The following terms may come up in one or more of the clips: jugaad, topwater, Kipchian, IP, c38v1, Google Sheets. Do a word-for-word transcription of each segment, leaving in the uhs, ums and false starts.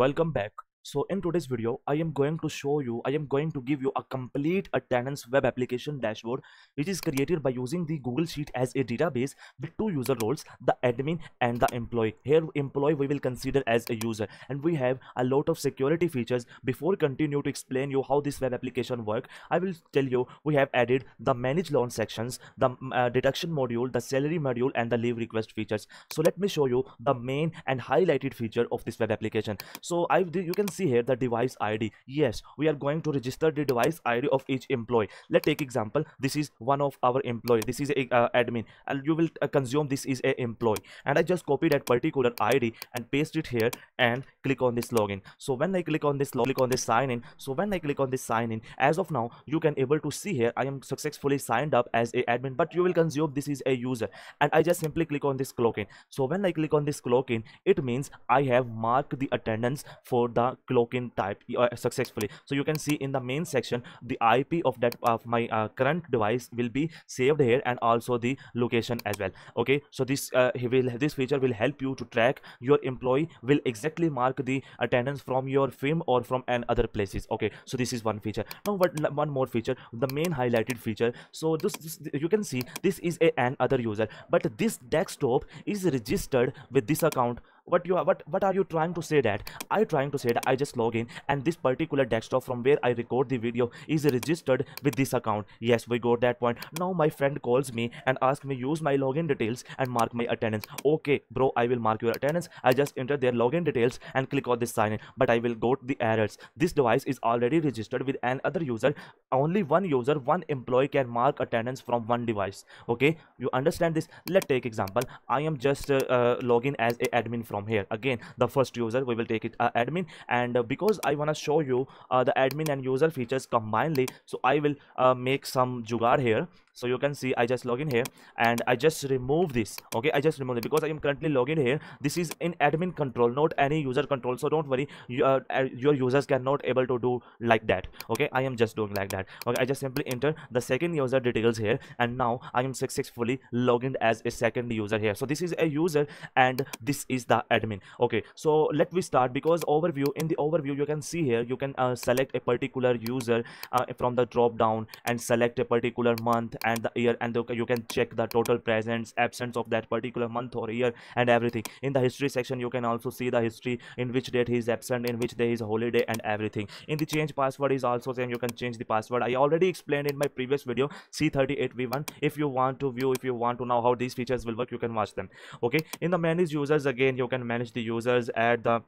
Welcome back. So in today's video, I am going to show you, I am going to give you a complete attendance web application dashboard, which is created by using the Google Sheet as a database with two user roles, the admin and the employee. Here employee we will consider as a user, and we have a lot of security features. Before continue to explain you how this web application work, I will tell you we have added the manage loan sections, the uh, deduction module, the salary module and the leave request features. So let me show you the main and highlighted feature of this web application. So I you can see here the device I D. Yes, we are going to register the device I D of each employee. Let's take example. This is one of our employee. This is a uh, admin, and you will uh, consume this is a employee. And I just copy that particular I D and paste it here and click on this login. So when I click on this log, click on this sign in. So when I click on this sign in, as of now you can able to see here I am successfully signed up as a admin. But you will consume this is a user, and I just simply click on this clock in. So when I click on this clock in, it means I have marked the attendance for the clock-in type uh, successfully. So you can see in the main section the I P of that of my uh, current device will be saved here, and also the location as well. Okay, so this uh, he will this feature will help you to track your employee, will exactly mark the attendance from your firm or from an other places. Okay, so this is one feature. Now what one more feature, the main highlighted feature. So this, this you can see this is a an other user, but this desktop is registered with this account. What you are what what are you trying to say? That I trying to say that I just log in, and this particular desktop from where I record the video is registered with this account. Yes, we got that point. Now my friend calls me and asks me use my login details and mark my attendance. Okay bro, I will mark your attendance. I just enter their login details and click on this sign in, but I will got the errors. This device is already registered with an other user. Only one user, one employee can mark attendance from one device. Okay, you understand this? Let's take example. I am just uh, uh, login as a admin from here. Again the first user we will take it uh, admin, and uh, because I want to show you uh, the admin and user features combinedly, so I will uh, make some jugaad here. So you can see I just log in here and I just remove this. Okay, I just remove it because I am currently logged in here. This is in admin control, not any user control, so don't worry, you, uh, your users cannot able to do like that. Okay, I am just doing like that. Okay, I just simply enter the second user details here, and now I am successfully logged in as a second user here. So this is a user and this is the admin. Okay, so let me start, because overview in the overview you can see here you can uh, select a particular user uh, from the drop down and select a particular month and the year, and the, you can check the total presence, absence of that particular month or year and everything. In the history section you can also see the history, in which date he is absent, in which day is holiday and everything. In the change password is also saying you can change the password. I already explained in my previous video C thirty-eight v one. If you want to view, if you want to know how these features will work, you can watch them. Okay, in the manage users, again you can manage the users, add the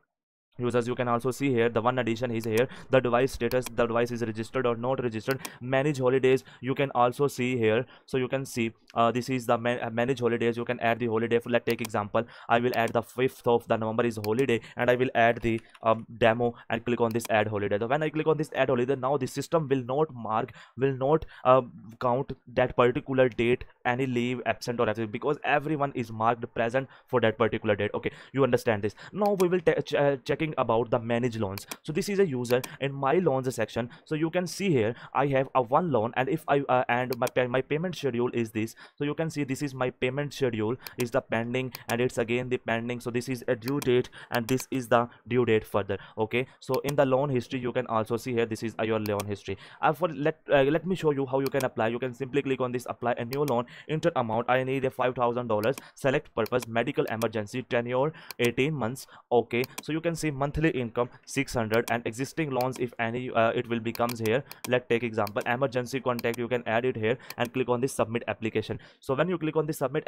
users. You can also see here the one addition is here the device status, the device is registered or not registered. Manage holidays you can also see here. So you can see uh, this is the man uh, manage holidays. You can add the holiday. For let's take example, I will add the fifth of the November is holiday, and I will add the um, demo and click on this add holiday. So when I click on this add holiday, now the system will not mark, will not uh, count that particular date, any leave, absent or absent, because everyone is marked present for that particular date. Okay, you understand this? Now we will ch uh, check about the manage loans. So this is a user in my loans section. So you can see here I have a one loan, and if I uh, and my pay my payment schedule is this. So you can see this is my payment schedule is the pending, and it's again the pending. So this is a due date, and this is the due date further. Okay, so in the loan history you can also see here this is your loan history. Uh, for let uh, let me show you how you can apply. You can simply click on this apply a new loan, enter amount. I need a five thousand dollars, select purpose, medical emergency, tenure eighteen months. Okay, so you can see monthly income six hundred, and existing loans if any uh, it will becomes here. Let's take example emergency contact. You can add it here and click on this submit application. So when you click on the submit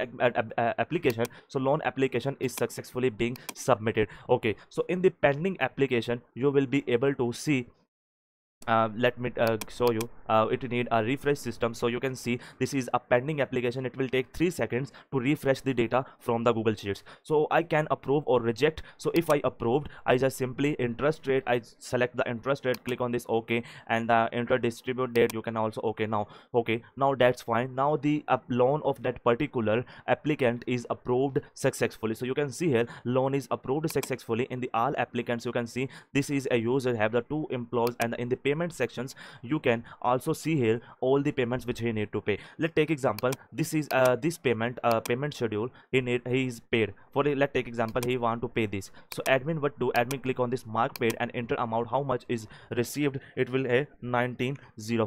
application, so loan application is successfully being submitted. Okay, so in the pending application you will be able to see Uh, let me uh, show you uh, it need a refresh system. So you can see this is a pending application. It will take three seconds to refresh the data from the Google Sheets. So I can approve or reject. So if I approved, I just simply interest rate, I select the interest rate, click on this okay, and the enter distribute date. You can also okay now. Okay, now that's fine. Now the uh, loan of that particular applicant is approved successfully. So you can see here loan is approved successfully. In the all applicants you can see this is a user, have the two employees, and in the payment sections you can also also see here all the payments which he need to pay. Let's take example, this is uh, this payment uh, payment schedule he need he is paid for. Let's take example, he want to pay this. So admin what do, admin click on this mark paid and enter amount how much is received. It will a nineteen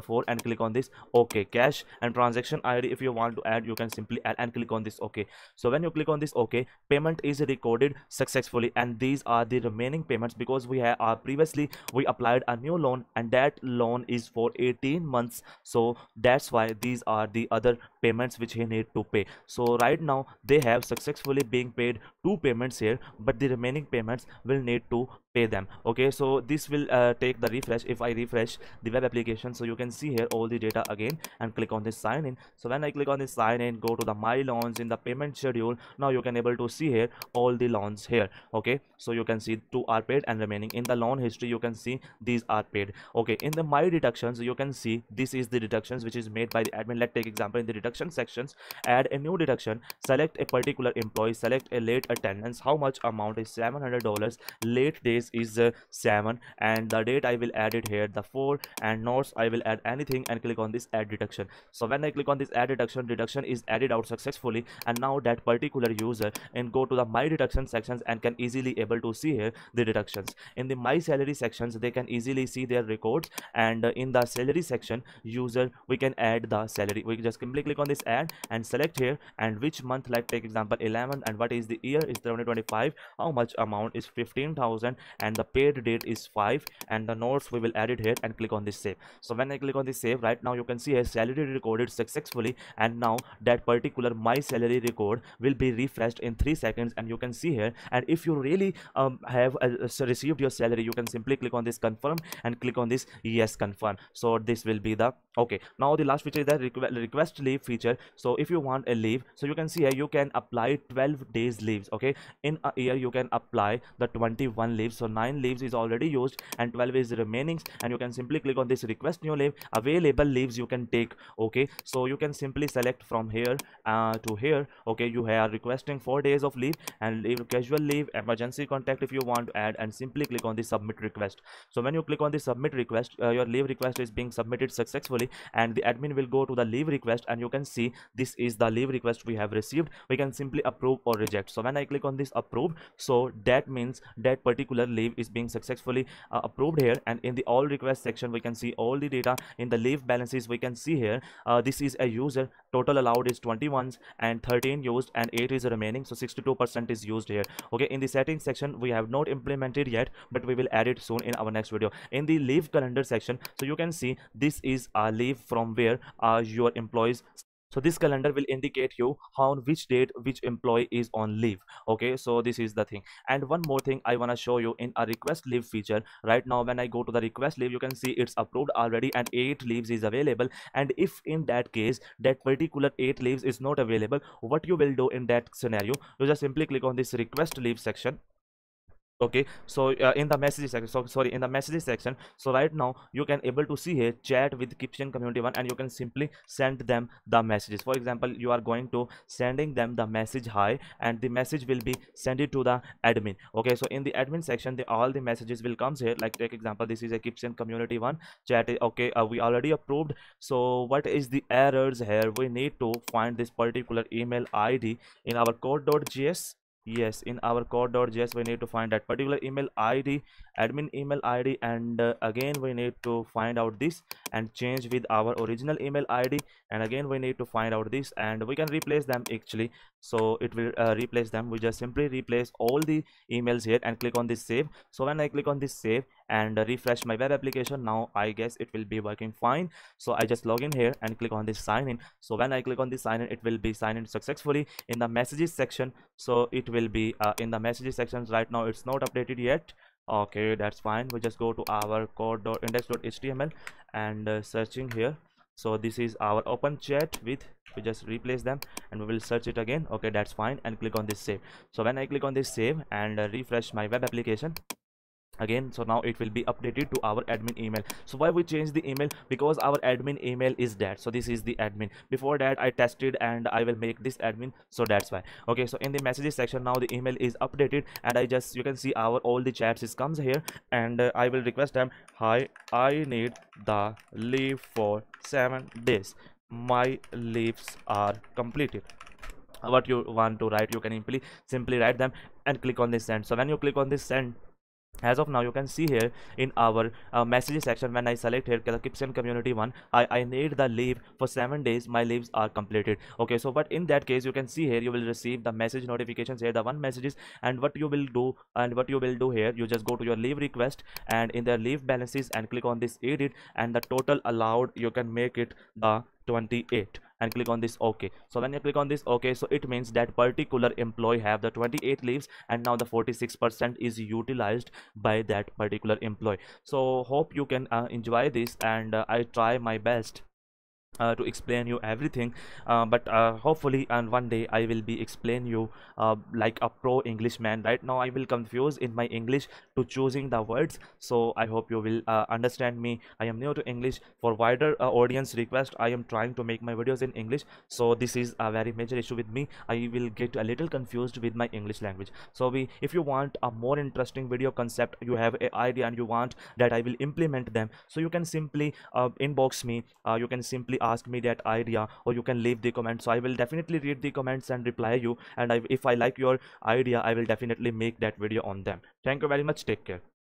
oh four and click on this okay. Cash and transaction I D if you want to add you can simply add and click on this okay. So when you click on this okay, payment is recorded successfully, and these are the remaining payments because we have uh, previously we applied a new loan and that loan is for eighteen months. So that's why these are the other payments which he need to pay. So right now they have successfully being paid two payments here, but the remaining payments will need to pay them okay. So this will uh, take the refresh. If I refresh the web application, so you can see here all the data again and click on this sign in. So when I click on this sign in, go to the my loans in the payment schedule. Now you can able to see here all the loans here okay. So you can see two are paid and remaining in the loan history you can see these are paid okay. In the my deductions you can see this is the deductions which is made by the admin. Let's take example, in the deduction sections add a new deduction, select a particular employee, select a late attendance, how much amount is seven hundred dollars, late days is uh, seven, and the date I will add it here the four, and notes I will add anything and click on this add deduction. So when I click on this add deduction, deduction is added out successfully, and now that particular user and go to the my deduction sections and can easily able to see here the deductions. In the my salary sections they can easily see their records, and uh, in the salary section user we can add the salary. We just simply click on this add and select here and which month, like take example eleven, and what is the year is twenty twenty-five, how much amount is fifteen thousand, and the paid date is five, and the notes we will add it here and click on this save. So when I click on this save, right now you can see a salary recorded successfully, and now that particular my salary record will be refreshed in three seconds, and you can see here. And if you really um, have uh, received your salary, you can simply click on this confirm and click on this yes confirm. So this will be the okay. Now the last feature is the requ request leave feature. So if you want a leave, so you can see here you can apply twelve days leaves okay. In a year you can apply the twenty-one leaves. So nine leaves is already used and twelve is remaining, and you can simply click on this request new leave, available leaves you can take okay. So you can simply select from here uh, to here okay. You are requesting four days of leave and leave casual leave, emergency contact if you want to add, and simply click on the submit request. So when you click on the submit request, uh, your leave request is being submitted successfully, and the admin will go to the leave request, and you can see this is the leave request we have received. We can simply approve or reject. So when I click on this approve, so that means that particular leave is being successfully uh, approved here. And in the all request section we can see all the data. In the leave balances we can see here uh, this is a user, total allowed is twenty-one and thirteen used and eight is remaining, so sixty-two percent is used here okay. In the settings section we have not implemented yet, but we will add it soon in our next video. In the leave calendar section, so you can see this is a leave from where uh, your employees. So this calendar will indicate you on which date which employee is on leave okay. So this is the thing. And one more thing I want to show you in a request leave feature. Right now when I go to the request leave, you can see it's approved already and eight leaves is available. And if in that case that particular eight leaves is not available, what you will do in that scenario, you just simply click on this request leave section okay. So uh, in the messages section, so, sorry in the messages section, so right now you can able to see here chat with Kipchian community one, and you can simply send them the messages. For example, you are going to sending them the message hi, and the message will be send it to the admin okay. So in the admin section the all the messages will comes here. Like take example, this is a Kipchian community one chat okay. Uh, we already approved. So what is the errors here? We need to find this particular email I D in our code.js. Yes, in our code.js we need to find that particular email I D, admin email I D, and uh, again we need to find out this and change with our original email I D, and again we need to find out this, and we can replace them actually. So it will uh, replace them. We just simply replace all the emails here and click on this save. So when I click on this save and uh, refresh my web application, now I guess it will be working fine. So I just log in here and click on this sign in. So when I click on this sign in, it will be signed in successfully. In the messages section, so it will be uh, in the messages sections. Right now it's not updated yet okay. That's fine. We just go to our code.index.html and uh, searching here. So this is our open chat with, we just replace them and we will search it again okay. That's fine, and click on this save. So when I click on this save and uh, refresh my web application, again. So now it will be updated to our admin email. So why we change the email? Because our admin email is that, so this is the admin. Before that I tested and I will make this admin, so that's why. Okay, so in the messages section now the email is updated, and I just, you can see our all the chats is comes here, and uh, I will request them, hi, I need the leave for seven days, my leaves are completed. What you want to write, you can simply simply write them and click on this send. So when you click on this send, as of now you can see here in our uh, messages section, when I select here Kipson community one, I, I need the leave for seven days, my leaves are completed. Okay, so but in that case you can see here you will receive the message notifications here, the one messages, and what you will do and what you will do here, you just go to your leave request and in the leave balances and click on this edit, and the total allowed you can make it the twenty-eight and click on this OK. So when you click on this OK, so it means that particular employee have the twenty-eight leaves, and now the forty-six percent is utilized by that particular employee. So hope you can uh, enjoy this, and uh, I try my best Uh, to explain you everything, uh, but uh, hopefully and one day I will be explain you uh, like a pro Englishman. Right now I will confuse in my English to choosing the words, so I hope you will uh, understand me. I am new to English. For wider uh, audience request, I am trying to make my videos in English, so this is a very major issue with me. I will get a little confused with my English language. So we, if you want a more interesting video concept, you have an idea and you want that I will implement them, so you can simply uh, inbox me, uh, you can simply ask me that idea, or you can leave the comment. So I will definitely read the comments and reply you, and I, if I like your idea, I will definitely make that video on them. Thank you very much, take care.